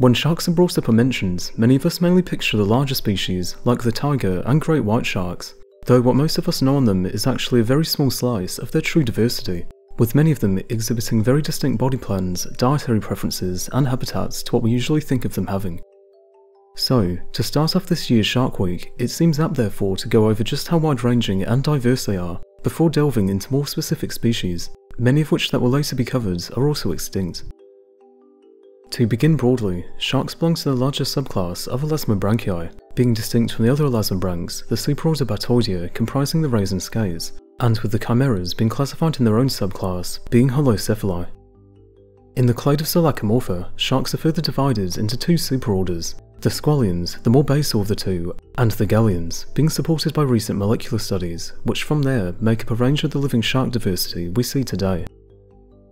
When sharks are brought up or mentioned, many of us mainly picture the larger species, like the tiger and great white sharks, though what most of us know on them is actually a very small slice of their true diversity, with many of them exhibiting very distinct body plans, dietary preferences, and habitats to what we usually think of them having. So, to start off this year's Shark Week, it seems apt therefore to go over just how wide-ranging and diverse they are, before delving into more specific species, many of which that will later be covered are also extinct. To begin broadly, sharks belong to the larger subclass of Elasmobranchii, being distinct from the other Elasmobranchs, the superorder Batoidea comprising the rays and scales, and with the Chimeras being classified in their own subclass, being Holocephali. In the clade of Selachimorpha, sharks are further divided into two superorders, the Squalians, the more basal of the two, and the Galeans, being supported by recent molecular studies, which from there make up a range of the living shark diversity we see today.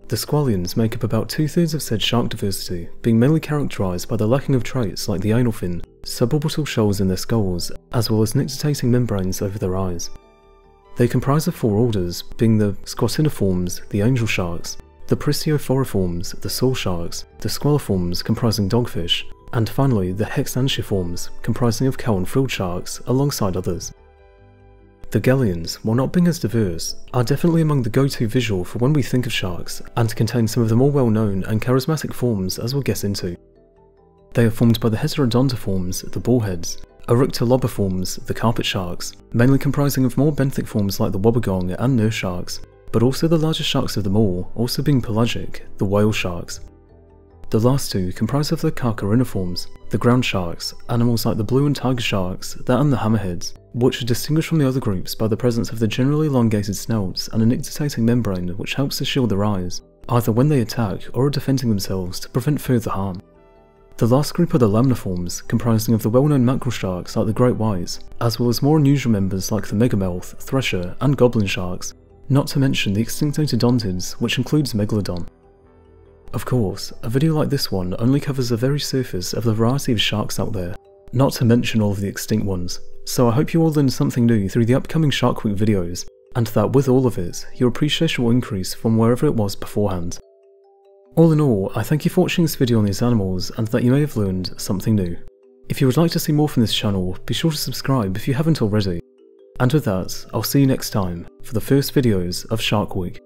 The Squalians make up about 2/3 of said shark diversity, being mainly characterised by the lacking of traits like the anal fin, suborbital shoals in their skulls, as well as nictitating membranes over their eyes. They comprise of four orders, being the Squatiniformes, the angel sharks, the Pristiophoriformes, the saw sharks, the Squaliformes comprising dogfish, and finally the Hexanchiformes, comprising of cow and frilled sharks, alongside others. The Galeans, while not being as diverse, are definitely among the go-to visual for when we think of sharks, and contain some of the more well-known and charismatic forms as we'll get into. They are formed by the Heterodontiforms, the boarheads, Orectolobiforms, the carpet sharks, mainly comprising of more benthic forms like the Wobbegong and nurse sharks, but also the largest sharks of them all, also being pelagic, the whale sharks. The last two comprise of the Carcharhiniformes, the ground sharks, animals like the blue and tiger sharks, that and the hammerheads, which are distinguished from the other groups by the presence of the generally elongated snouts and a nictitating membrane which helps to shield their eyes, either when they attack or are defending themselves to prevent further harm. The last group are the lamniforms, comprising of the well-known mackerel sharks like the great whites, as well as more unusual members like the Megamouth, Thresher, and Goblin sharks, not to mention the extinct Odontids, which includes Megalodon. Of course, a video like this one only covers the very surface of the variety of sharks out there, not to mention all of the extinct ones, so I hope you all learned something new through the upcoming Shark Week videos, and that with all of it, your appreciation will increase from wherever it was beforehand. All in all, I thank you for watching this video on these animals and that you may have learned something new. If you would like to see more from this channel, be sure to subscribe if you haven't already. And with that, I'll see you next time for the first videos of Shark Week.